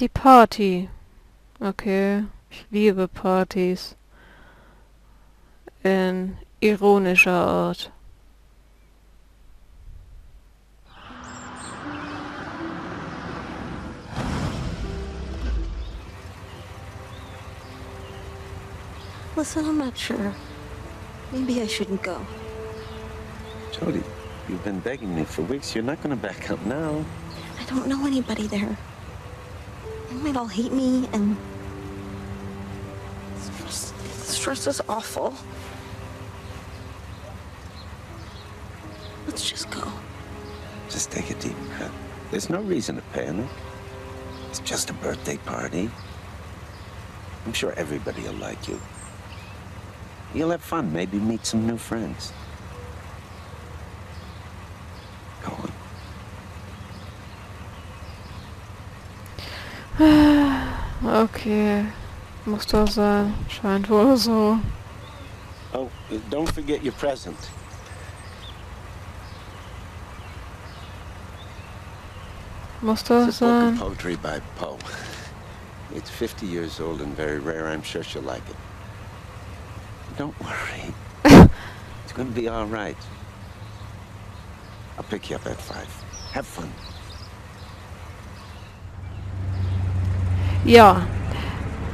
Die Party. Okay. Ich liebe Partys. In ironischer Art. Listen, I'm not sure. Maybe I shouldn't go. Jodie, you've been begging me for weeks. You're not going to back up now. I don't know anybody there. They might all hate me, and stress is awful. Let's just go. Just take a deep breath. There's no reason to panic. It's just a birthday party. I'm sure everybody will like you. You'll have fun, maybe meet some new friends. Go on. Okay, muss doch sein. Scheint wohl so. Oh, don't forget your present. Muss doch sein. It's a book of poetry by Poe. It's 50 years old and very rare. I'm sure she'll like it. Don't worry. It's gonna be all right. I'll pick you up at 5. Have fun. Ja,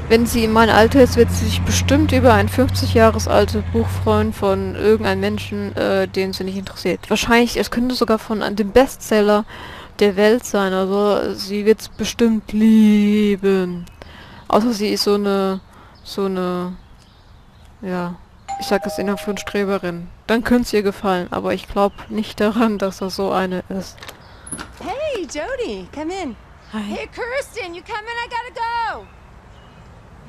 wenn sie in mein Alter ist, wird sie sich bestimmt über ein 50 Jahre altes Buch freuen von irgendeinem Menschen, den sie nicht interessiert. Wahrscheinlich, es könnte sogar von dem Bestseller der Welt sein. Also sie wird es bestimmt lieben. Außer sie ist so eine, ja, ich sag das innerhalb von Streberin. Dann könnte es ihr gefallen, aber ich glaube nicht daran, dass das so eine ist. Hey, Jodie, come in. Hi. Hey, Kirsten, you come in? I gotta go.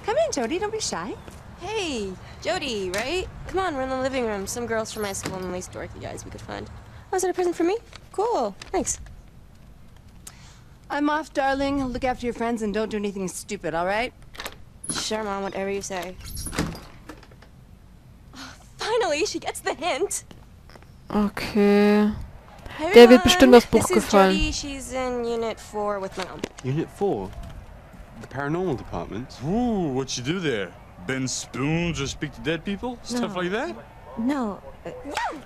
Come in, Jodie. Don't be shy. Hey, Jodie, right? Come on, we're in the living room. Some girls from my school and the least dorky guys we could find. Oh, is that a present for me? Cool. Thanks. I'm off, darling. Look after your friends and don't do anything stupid, all right? Sure, Mom, whatever you say. Oh, finally, she gets the hint. Okay. Der wird bestimmt das Buch gefallen. She's in Unit 4 with my mom. Unit 4? The paranormal department? Ooh, what you do there? Bend spoons or speak to dead people? Stuff like that? No. Yeah,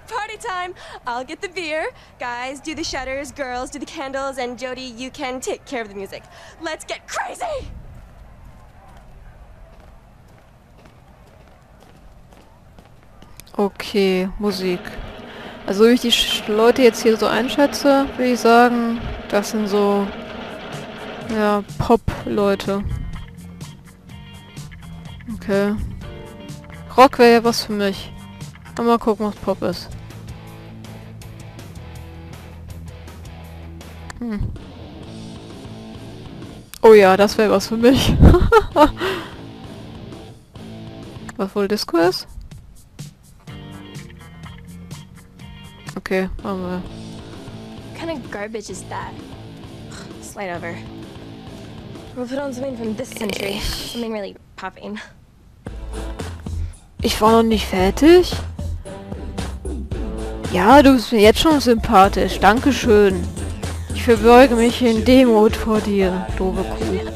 party time! I'll get the beer. Guys, do the shutters. Girls, do the candles. And Jodie, you can take care of the music. Let's get crazy! Okay, Musik. Also wie ich die Leute jetzt hier so einschätze, würde ich sagen, das sind so, ja, Pop-Leute. Okay. Rock wäre ja was für mich. Aber mal gucken, was Pop ist. Hm. Oh ja, das wäre was für mich. Was wohl Disco ist? Okay, machen wir. What kind of garbage is that? Slide over. We'll put on something from this century. Something really popping. Ich war noch nicht fertig? Ja, du bist mir jetzt schon sympathisch. Dankeschön. Ich verbeuge mich in Demut vor dir, doofe Kuh.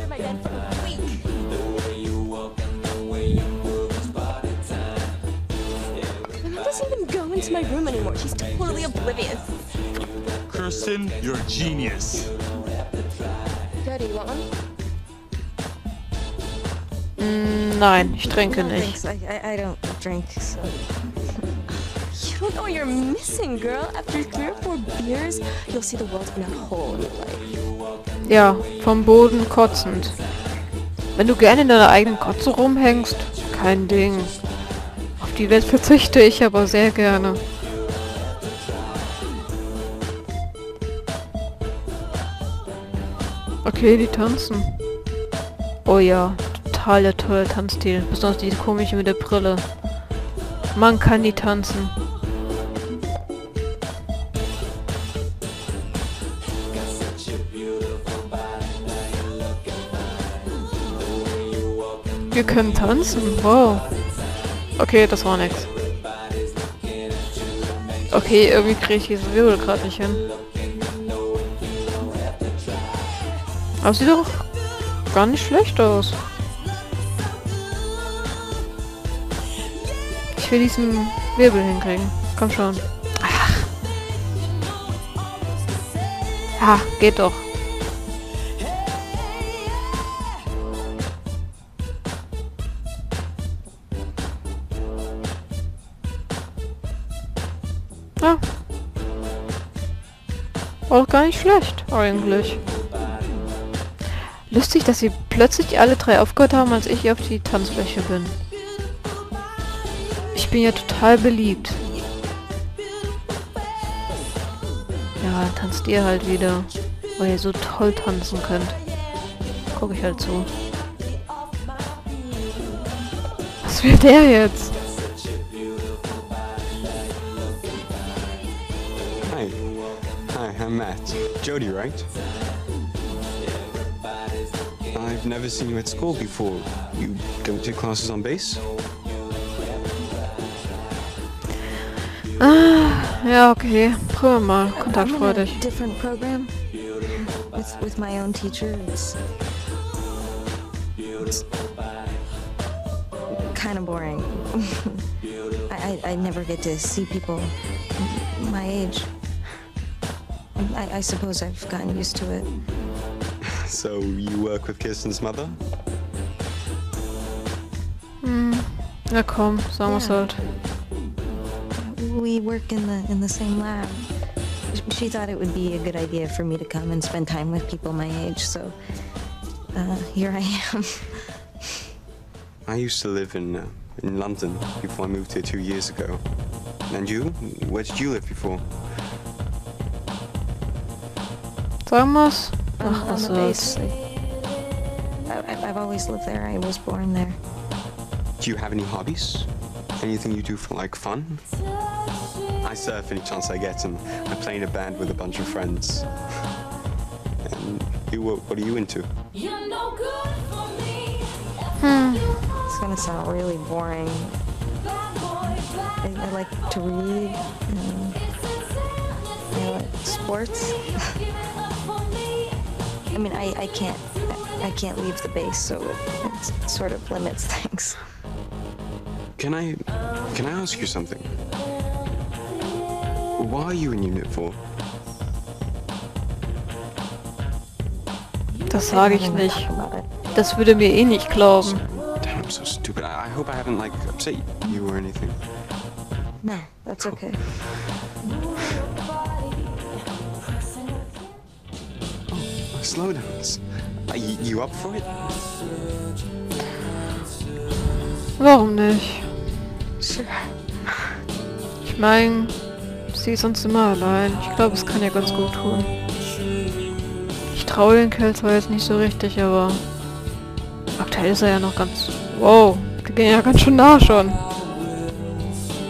My room anymore. She's totally oblivious. Kirsten, you're a genius. Daddy, you want one? Nein, ich trinke nicht. Thanks. I don't drink, so... You don't know what you're missing, girl. After 3 or 4 beers, you'll see the world's been a hole in your life. Ja, vom Boden kotzend. Wenn du gerne in deiner eigenen Kotze rumhängst, kein Ding. Die Welt verzichte ich aber sehr gerne. Okay, die tanzen. Oh ja, total der tolle Tanzstil. Besonders diese komische mit der Brille. Man kann die tanzen. Wir können tanzen, wow. Okay, das war nix. Okay, irgendwie kriege ich diese Wirbel gerade nicht hin. Aber sieht doch gar nicht schlecht aus. Ich will diesen Wirbel hinkriegen. Komm schon. Ach. Ah, geht doch. Ah. Auch gar nicht schlecht, eigentlich. Lustig, dass sie plötzlich alle drei aufgehört haben, als ich auf die Tanzfläche bin. Ich bin ja total beliebt. Ja, tanzt ihr halt wieder, weil ihr so toll tanzen könnt. Guck ich halt so. Was will der jetzt? Hi. Hi, I'm Matt. Jodie, right? I've never seen you at school before. You don't take classes on bass? Ja, okay. Probier mal. Kontaktfreudig. Different program. With my own teacher. It's kind of boring. I never get to see people my age. I suppose I've gotten used to it. So you work with Kirsten's mother? Na komm, sagen wir's halt. We work in the same lab. She thought it would be a good idea for me to come and spend time with people my age, so here I am. I used to live in London before I moved here 2 years ago. And you? Where did you live before? Thomas? Ach, was soll's. I've always lived there. I was born there. Do you have any hobbies? Anything you do for like fun? I surf any chance I get, and I play in a band with a bunch of friends. And you, what are you into? It's gonna sound really boring. I like to read. And I like sports. I mean, I can't leave the base, so it sort of limits things. Can I ask you something? Why are you in Unit 4? Das sage ich nicht. Das würde mir eh nicht glauben. Damn, I'm so stupid. I hope I haven't like upset you or anything. No, that's okay. Oh, slow downs. Are you up for it? Warum nicht? Ich meine, sie ist sonst immer allein. Ich glaube, es kann ja ganz gut tun. Ich traue den Kerl zwar jetzt nicht so richtig, aber aktuell ist er ja noch ganz... Wow, die gehen ja ganz schön nah schon.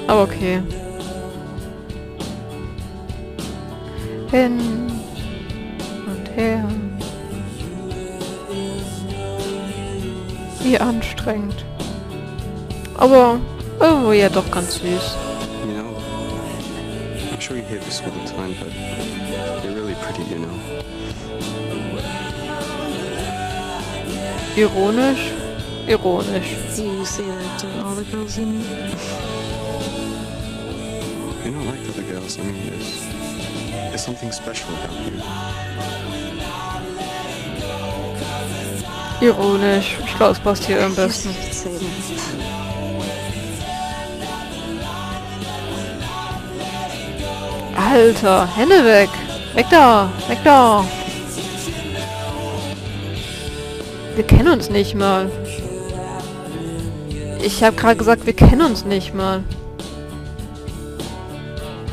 Aber okay. Hin und her. Wie anstrengend. Aber irgendwo ja doch ganz süß. I'm sure you hear this all the time, but they're really pretty, you know. Ironisch, ironisch. Do you say that to all the girls you meet? You don't like other girls. I mean, there's something special about you. Ironisch. Ich glaube, es passt hier am besten. Alter, Hände weg! Weg da! Weg da! Wir kennen uns nicht mal. Ich habe gerade gesagt, wir kennen uns nicht mal.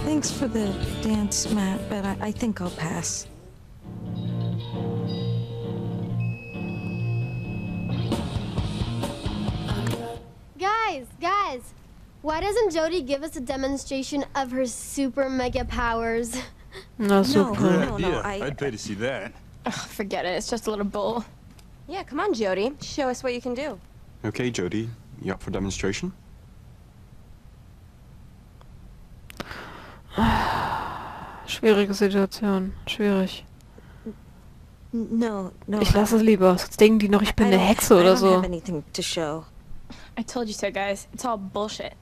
Thanks for the dance, Matt, but I think I'll pass. Guys! Why doesn't Jodie give us a demonstration of her super mega powers? No, super. No, I'd pay to see that. Ugh, forget it. It's just a little bull. Yeah, come on, Jodie. Show us what you can do. Okay, Jodie. You up for demonstration? Schwierige Situation. Schwierig. No. Ich lasse es lieber. Sonst denken die noch, ich bin eine Hexe oder so. I told you so, guys. It's all bullshit.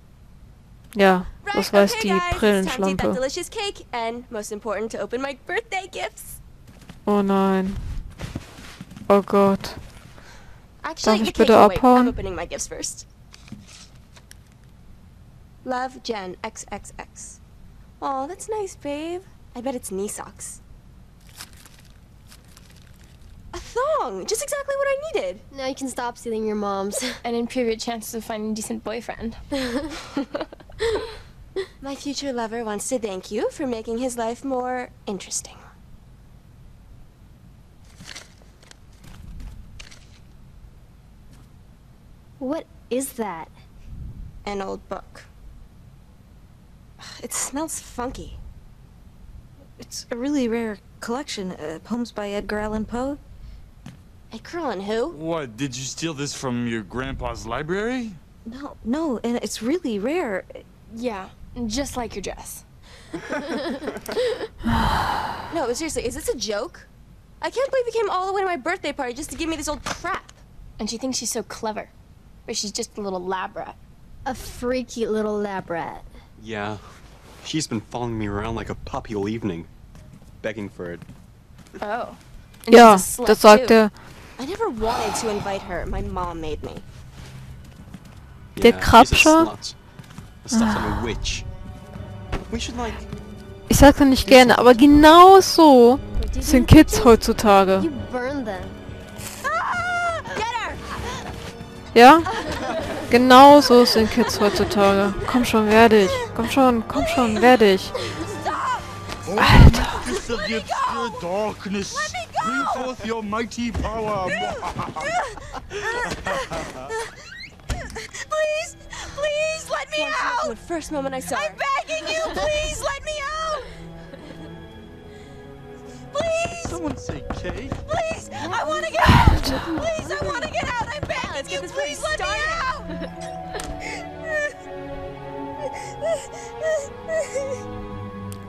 Ja, das weiß die Brillenschlampe. Oh nein. Oh Gott. Darf ich bitte abhauen? Love Jen XXX. Oh, that's nice, babe. I bet it's knee socks. A thong! Just exactly what I needed! Now you can stop stealing your mom's. And improve your chances of finding a decent boyfriend. My future lover wants to thank you for making his life more interesting. What is that? An old book. It smells funky. It's a really rare collection, poems by Edgar Allan Poe. Edgar Allan who? What, did you steal this from your grandpa's library? No, and it's really rare. Yeah, just like your dress. No, seriously, is this a joke? I can't believe you came all the way to my birthday party just to give me this old crap. And she thinks she's so clever, but she's just a little lab rat. A freaky little lab rat. Yeah, she's been following me around like a puppy all evening. Begging for it. Oh. Ja, das sagt er. I never wanted to invite her. My mom made me. Der Krabscher? Ich sag's ja nicht gerne, aber genau so sind Kids heutzutage. Ja? Genau so sind Kids heutzutage. Komm schon, wehr dich. Komm schon, wehr dich. Alter. Please let me out! First moment I saw her. I'm begging you, please let me out! Please! Someone say Kate. Please, I want to get out! Please, I want to get out! I'm begging you, please let me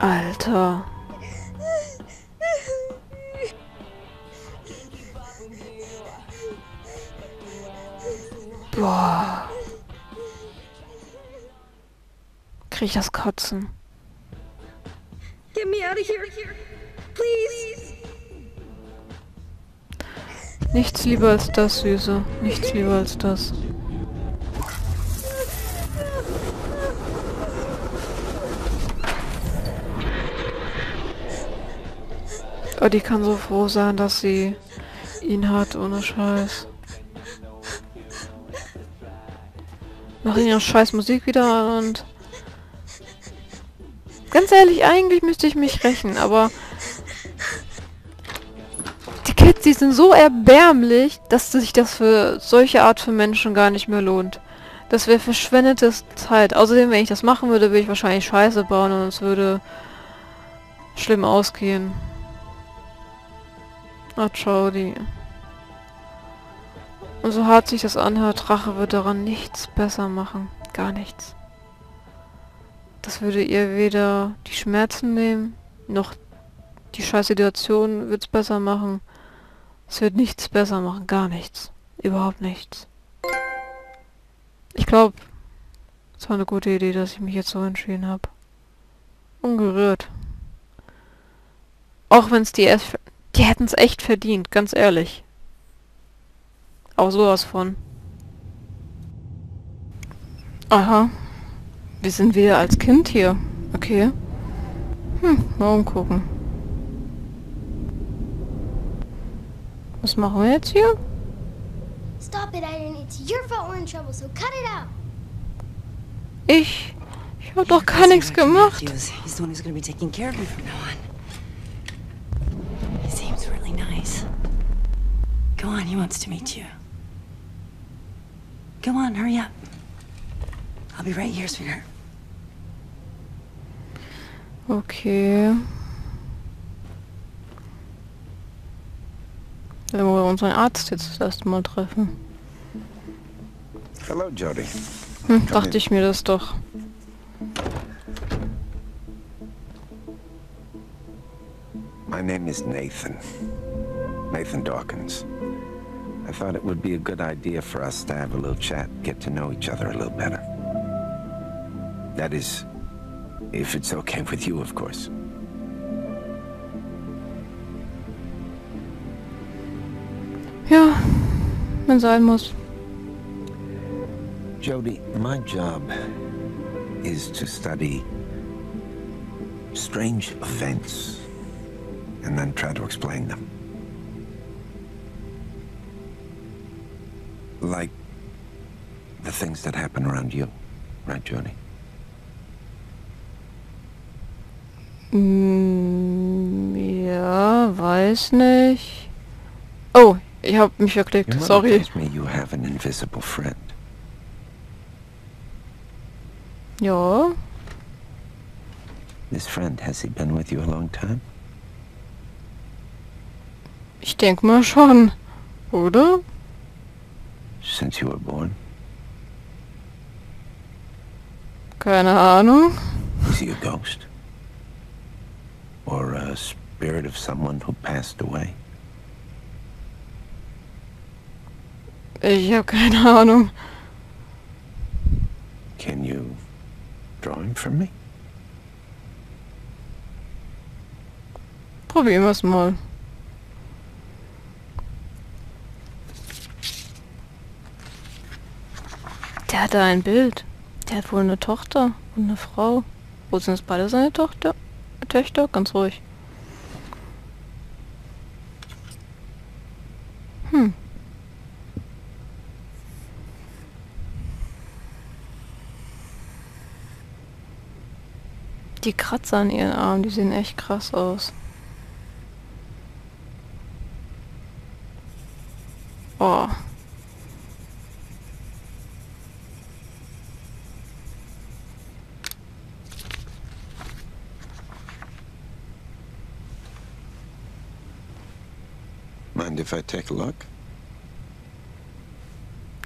out! Alter. Boah. Krieg ich das Kotzen. Get me out of here, please. Nichts lieber als das, Süße. Nichts lieber als das. Oh, die kann so froh sein, dass sie ihn hat, ohne Scheiß. Machen ihre scheiß Musik wieder und... Ganz ehrlich, eigentlich müsste ich mich rächen, aber... Die Kids, die sind so erbärmlich, dass sich das für solche Art von Menschen gar nicht mehr lohnt. Das wäre verschwendete Zeit. Außerdem, wenn ich das machen würde, würde ich wahrscheinlich Scheiße bauen und es würde... schlimm ausgehen. Ach, Jodie. Und so hart sich das anhört, Rache wird daran nichts besser machen. Gar nichts. Das würde ihr weder die Schmerzen nehmen, noch die scheiß Situation wird es besser machen. Es wird nichts besser machen. Gar nichts. Überhaupt nichts. Ich glaube, es war eine gute Idee, dass ich mich jetzt so entschieden habe. Ungerührt. Auch wenn es die erst... Die hätten es echt verdient, ganz ehrlich. Auch sowas von. Aha. Wir sind wieder als Kind hier. Okay. Mal umgucken. Was machen wir jetzt hier? Ich hab doch gar nichts gemacht. Seems really nice. Go on, he wants to meet you. Go on, hurry up. I'll be right here, sweetheart. Okay. Dann wollen wir unseren Arzt jetzt das erste Mal treffen. Hello, Jodie. Dachte ich mir das doch. My name is Nathan. Nathan Dawkins. I thought it would be a good idea for us to have a little chat, get to know each other a little better. That is, if it's okay with you, of course. Yeah, wenn es sein muss. Jodie, my job is to study strange events and then try to explain them. Like the things that happen around you, right, Jodie? Ja, weiß nicht. Oh, ich hab mich verklickt, sorry. Ja. This friend, has he been with you a long time? Ich denke mal schon, oder? Since you were born? Keine Ahnung. Is he a ghost? Or a spirit of someone who passed away? Ich habe keine Ahnung. Can you draw him for me? Probieren wir's mal. Der hat da ein Bild. Der hat wohl eine Tochter und eine Frau. Wo sind das beide seine Töchter? Ganz ruhig. Hm. Die Kratzer an ihren Armen, die sehen echt krass aus. Oh. Mind if I take a look?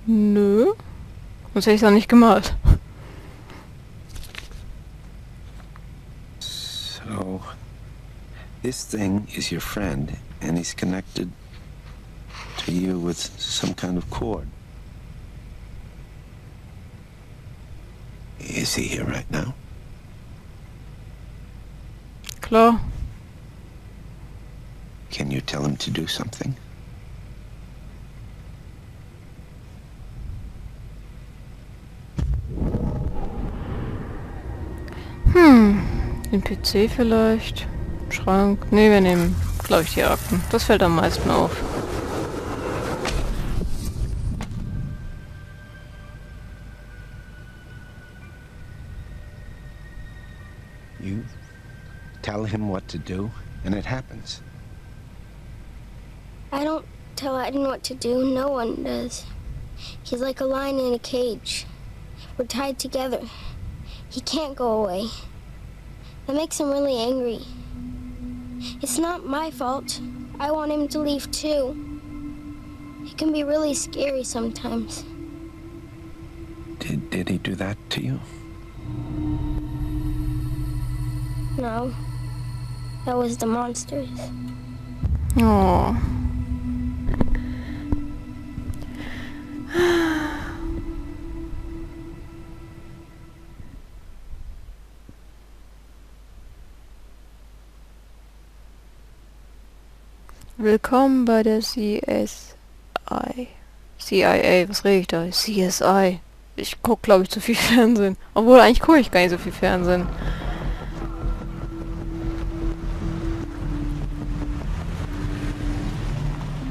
Nö. Sonst hätte ich es auch nicht gemalt. So, this thing is your friend and he's connected to you with some kind of cord. Is he here right now? Klar. Can you tell him to do something? Den PC vielleicht? Schrank? Ne, wir nehmen, glaube ich, die Akten. Das fällt am meisten auf. You tell him what to do and it happens. I don't tell Aiden what to do, no one does. He's like a lion in a cage. We're tied together. He can't go away. That makes him really angry. It's not my fault. I want him to leave too. It can be really scary sometimes. Did he do that to you? No. That was the monsters. Oh. Willkommen bei der CIA, was rede ich da? CSI. Ich gucke, glaube ich, zu viel Fernsehen. Obwohl, eigentlich gucke ich gar nicht so viel Fernsehen.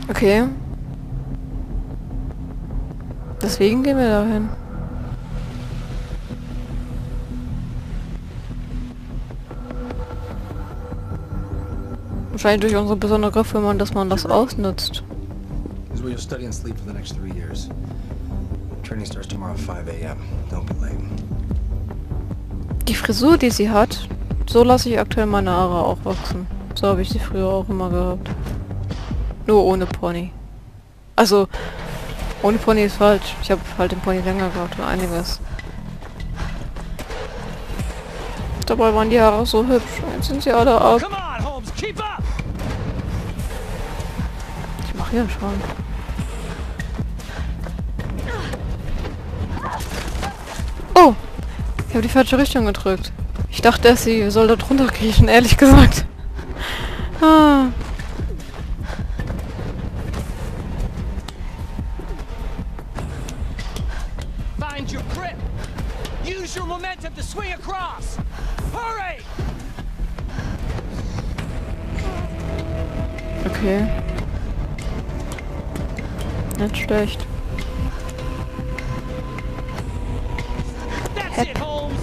Okay. Deswegen gehen wir da hin. Wahrscheinlich durch unsere besondere Firma, dass man das ausnutzt. Die Frisur, die sie hat, so lasse ich aktuell meine Haare auch wachsen. So habe ich sie früher auch immer gehabt. Nur ohne Pony. Also, ohne Pony ist falsch. Ich habe halt den Pony länger gehabt und einiges. Dabei waren die Haare so hübsch. Jetzt sind sie alle ab. Keep up! Ach ja, schon. Oh! Ich habe die falsche Richtung gedrückt. Ich dachte, sie soll da drunter kriechen, ehrlich gesagt. Ah. Okay. Nicht schlecht. That's it, Holmes.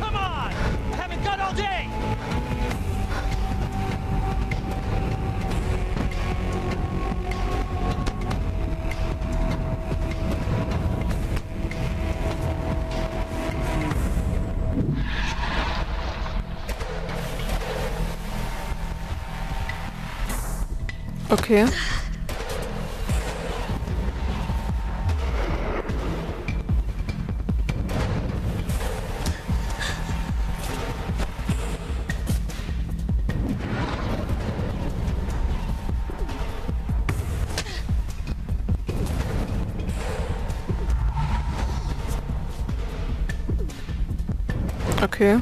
Come on. Haven't got all day. Okay. Okay.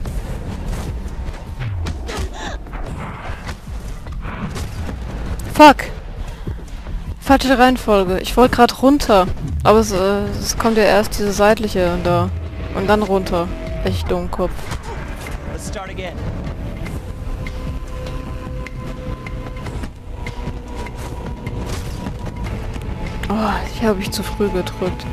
Fuck! Falsche Reihenfolge. Ich wollte gerade runter. Aber es kommt ja erst diese seitliche da. Und dann runter. Echt Dummkopf. Oh, hier habe ich zu früh gedrückt.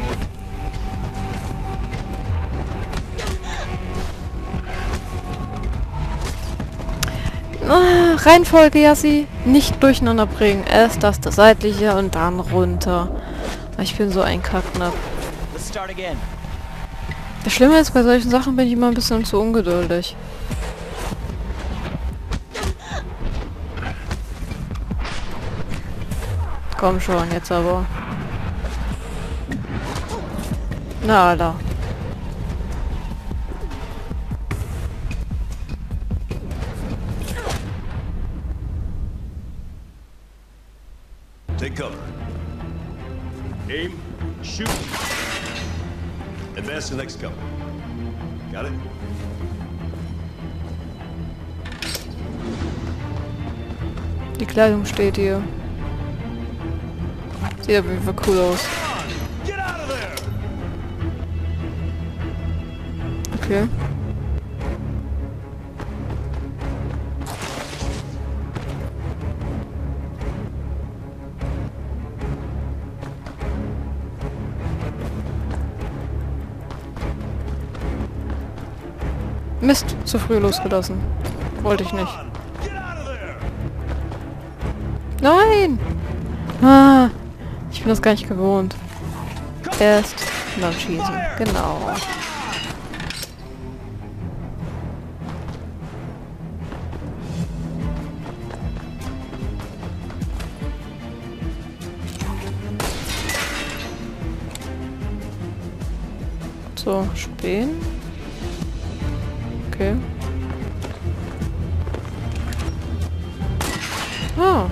Reihenfolge, Yassi. Nicht durcheinander bringen. Erst das seitliche und dann runter. Ich bin so ein Kackknapp. Das Schlimme ist, bei solchen Sachen bin ich immer ein bisschen zu ungeduldig. Komm schon, jetzt aber. Na, Alter. Take cover. Aim, shoot. Advance to the next cover. Got it? Die Kleidung steht hier. Sieht auf jeden Fall cool aus. Okay. Mist, zu früh losgelassen. Wollte ich nicht. Nein! Ah, ich bin das gar nicht gewohnt. Erst beim Schießen. Genau. So, Spähen. Okay. Ah.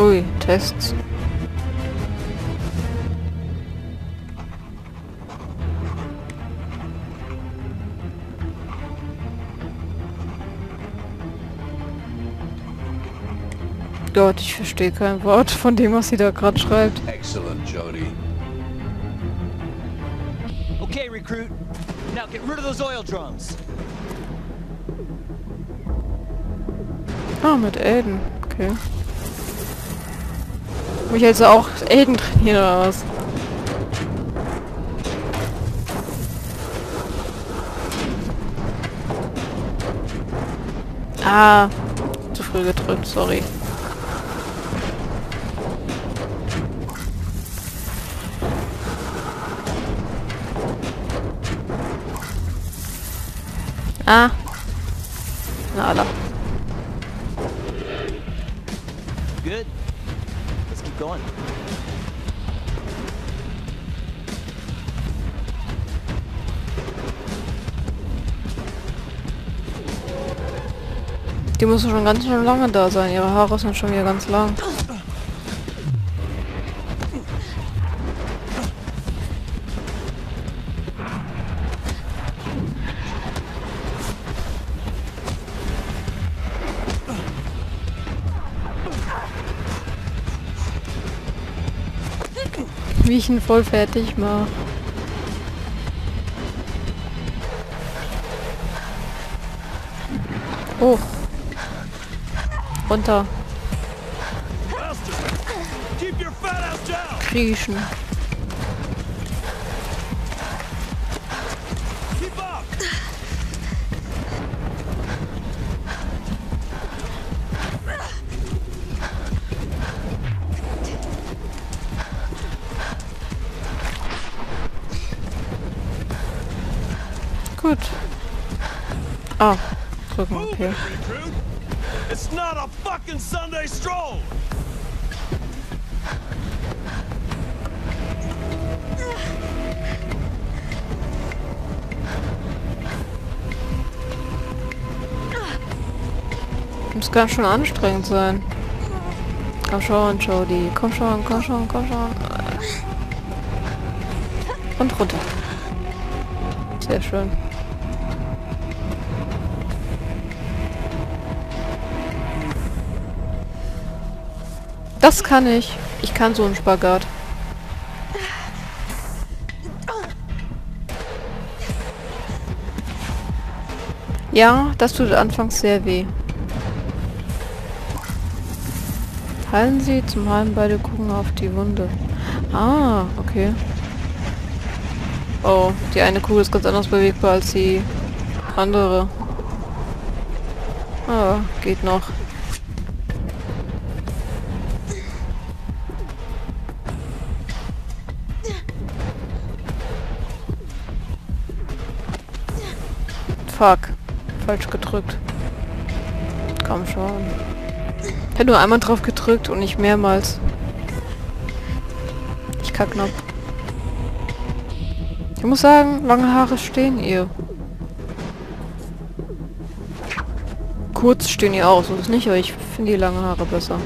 Ui, Tests. Gott, ich verstehe kein Wort von dem, was sie da gerade schreibt. Excellent, Jodie. Okay, recruit. Now get rid of those oil drums. Ah, mit Aiden. Okay. Mich also auch Aiden trainieren oder was? Ah, zu früh gedrückt, sorry. Ah. Na, da. Good. Let's keep going. Die muss schon ganz schön lange da sein. Ihre Haare sind schon wieder ganz lang. Wie ich ihn voll fertig mache. Oh. Runter. Kriechen. Gut. Ah, drücken, okay. It's not a fucking Sunday stroll. Muss ganz schön anstrengend sein. Komm schon, Jodie. Komm schon, komm schon, komm schon. Und runter. Sehr schön. Das kann ich. Ich kann so einen Spagat. Ja, das tut anfangs sehr weh. Halten Sie zum Halten beide gucken auf die Wunde. Ah, okay. Oh, die eine Kugel ist ganz anders bewegbar als die andere. Ah, geht noch. Fuck. Falsch gedrückt. Komm schon. Ich hätte nur einmal drauf gedrückt und nicht mehrmals. Ich kack noch. Ich muss sagen, lange Haare stehen ihr. Kurz stehen ihr auch, so ist nicht, aber ich finde die langen Haare besser.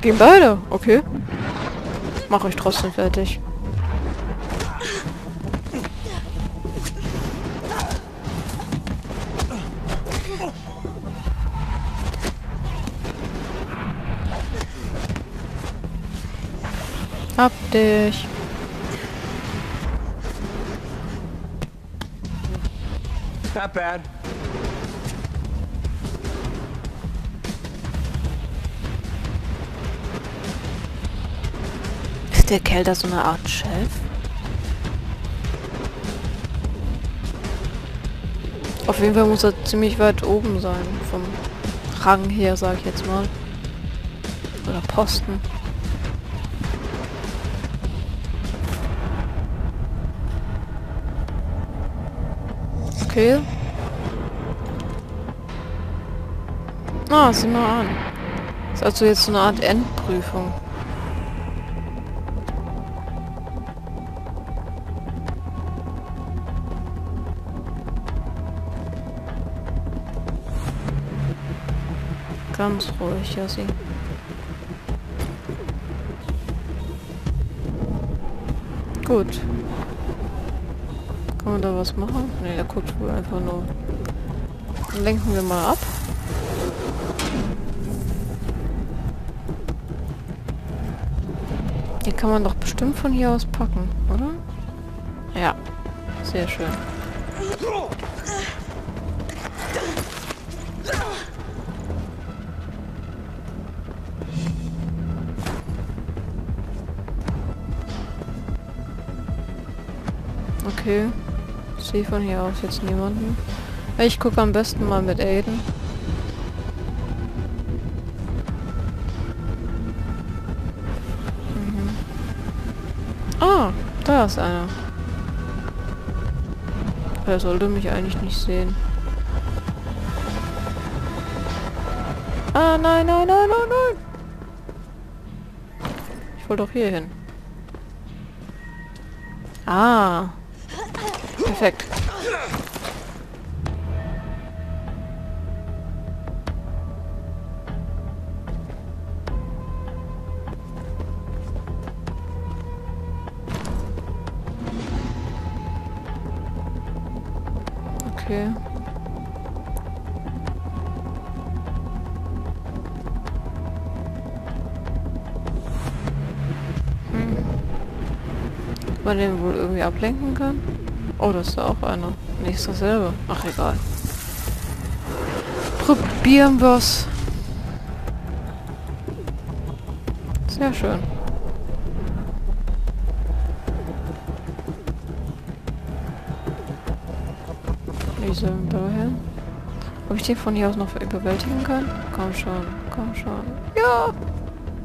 Gehen beide? Okay. Mach euch trotzdem fertig. Hab dich. Not bad. Ist der Kerl da so eine Art Chef? Auf jeden Fall muss er ziemlich weit oben sein. Vom Rang her, sag ich jetzt mal. Oder Posten. Okay. Ah, sieh mal an. Das ist also jetzt so eine Art Endprüfung. Ganz ruhig, ja sie. Gut. Kann man da was machen? Ne, der guckt wohl einfach nur. Dann lenken wir mal ab. Hier kann man doch bestimmt von hier aus packen, oder? Ja, sehr schön. Okay. Ich sehe von hier aus jetzt niemanden. Ich gucke am besten mal mit Aiden. Mhm. Ah, da ist einer. Er sollte mich eigentlich nicht sehen. Ah, nein, nein, nein, nein, nein! Ich wollte doch hier hin. Ah. Perfekt. Okay. Man den wohl irgendwie ablenken kann? Oh, das ist da auch einer. Nicht dasselbe. Ach, egal. Probieren wir's. Sehr schön. Wie sollen wir da hin? Ob ich den von hier aus noch überwältigen kann? Komm schon, komm schon. Ja!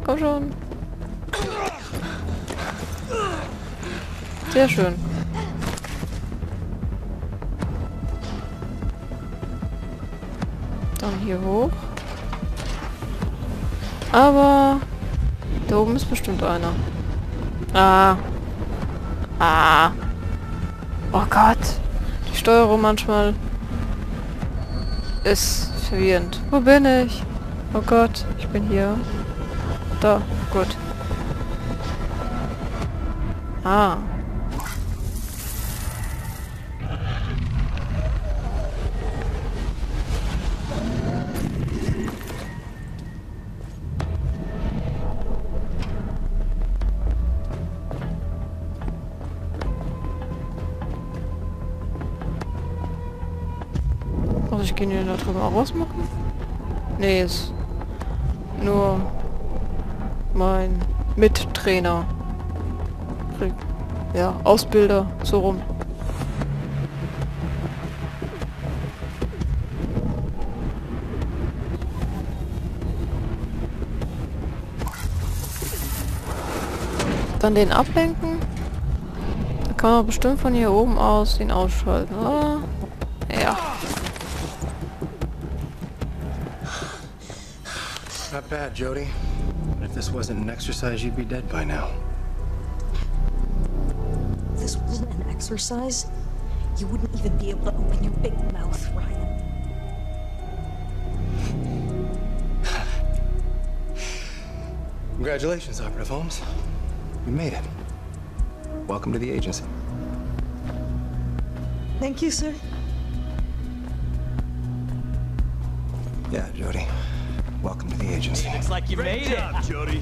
Komm schon! Sehr schön. Dann hier hoch. Aber da oben ist bestimmt einer. Ah. Ah. Oh Gott. Die Steuerung manchmal ist verwirrend. Wo bin ich? Oh Gott, ich bin hier. Da. Gut. Ah. Ich gehe den da drüben auch rausmachen? Nee, ist nur mein Mittrainer. Ja, Ausbilder, so rum. Dann den ablenken. Da kann man bestimmt von hier oben aus den ausschalten, oder? Ja. Not bad, Jodie. But if this wasn't an exercise, you'd be dead by now. If this wasn't an exercise, you wouldn't even be able to open your big mouth, Ryan. Congratulations, Operative Holmes. You made it. Welcome to the agency. Thank you, sir. Yeah, Jodie. Welcome to the agency. Looks like you made it. Jodie.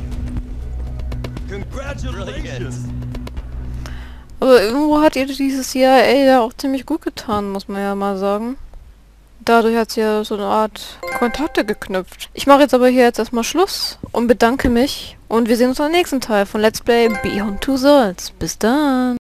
Congratulations. Also irgendwo hat ihr dieses CIA ja auch ziemlich gut getan, muss man ja mal sagen. Dadurch hat sie ja so eine Art Kontakte geknüpft. Ich mache jetzt aber hier jetzt erstmal Schluss und bedanke mich. Und wir sehen uns im nächsten Teil von Let's Play Beyond Two Souls. Bis dann.